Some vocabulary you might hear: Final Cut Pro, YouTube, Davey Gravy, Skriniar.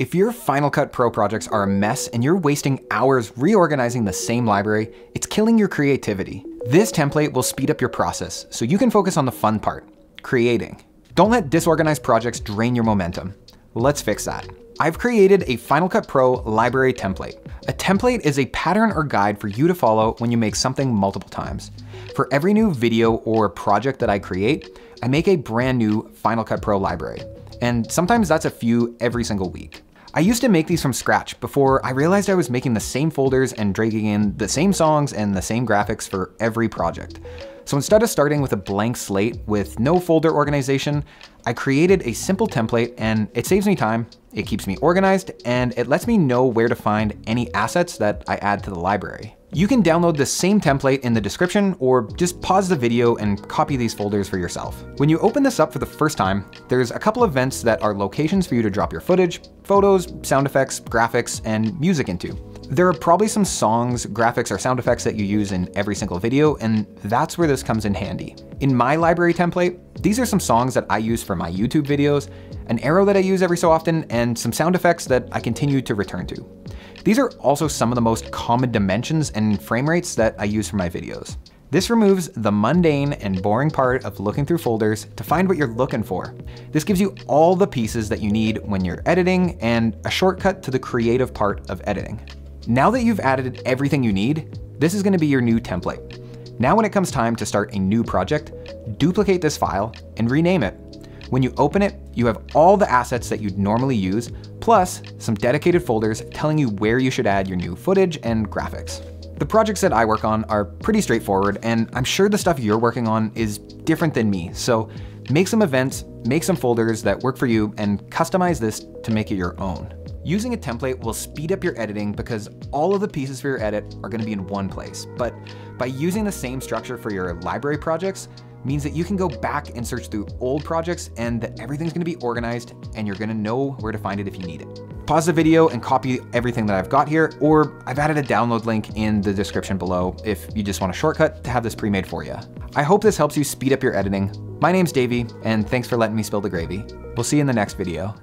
If your Final Cut Pro projects are a mess and you're wasting hours reorganizing the same library, it's killing your creativity. This template will speed up your process so you can focus on the fun part, creating. Don't let disorganized projects drain your momentum. Let's fix that. I've created a Final Cut Pro library template. A template is a pattern or guide for you to follow when you make something multiple times. For every new video or project that I create, I make a brand new Final Cut Pro library. And sometimes that's a few every single week. I used to make these from scratch before I realized I was making the same folders and dragging in the same songs and the same graphics for every project. So instead of starting with a blank slate with no folder organization, I created a simple template, and it saves me time, it keeps me organized, and it lets me know where to find any assets that I add to the library. You can download the same template in the description or just pause the video and copy these folders for yourself. When you open this up for the first time, there's a couple events that are locations for you to drop your footage, photos, sound effects, graphics, and music into. There are probably some songs, graphics, or sound effects that you use in every single video, and that's where this comes in handy. In my library template, these are some songs that I use for my YouTube videos, an arrow that I use every so often, and some sound effects that I continue to return to. These are also some of the most common dimensions and frame rates that I use for my videos. This removes the mundane and boring part of looking through folders to find what you're looking for. This gives you all the pieces that you need when you're editing, and a shortcut to the creative part of editing. Now that you've added everything you need, this is going to be your new template. Now when it comes time to start a new project, duplicate this file and rename it. When you open it, you have all the assets that you'd normally use, plus some dedicated folders telling you where you should add your new footage and graphics. The projects that I work on are pretty straightforward, and I'm sure the stuff you're working on is different than me, so make some events, make some folders that work for you, and customize this to make it your own. Using a template will speed up your editing because all of the pieces for your edit are going to be in one place. But by using the same structure for your library projects means that you can go back and search through old projects, and that everything's going to be organized and you're going to know where to find it if you need it. Pause the video and copy everything that I've got here, or I've added a download link in the description below if you just want a shortcut to have this pre-made for you. I hope this helps you speed up your editing. My name's Davey, and thanks for letting me spill the gravy. We'll see you in the next video.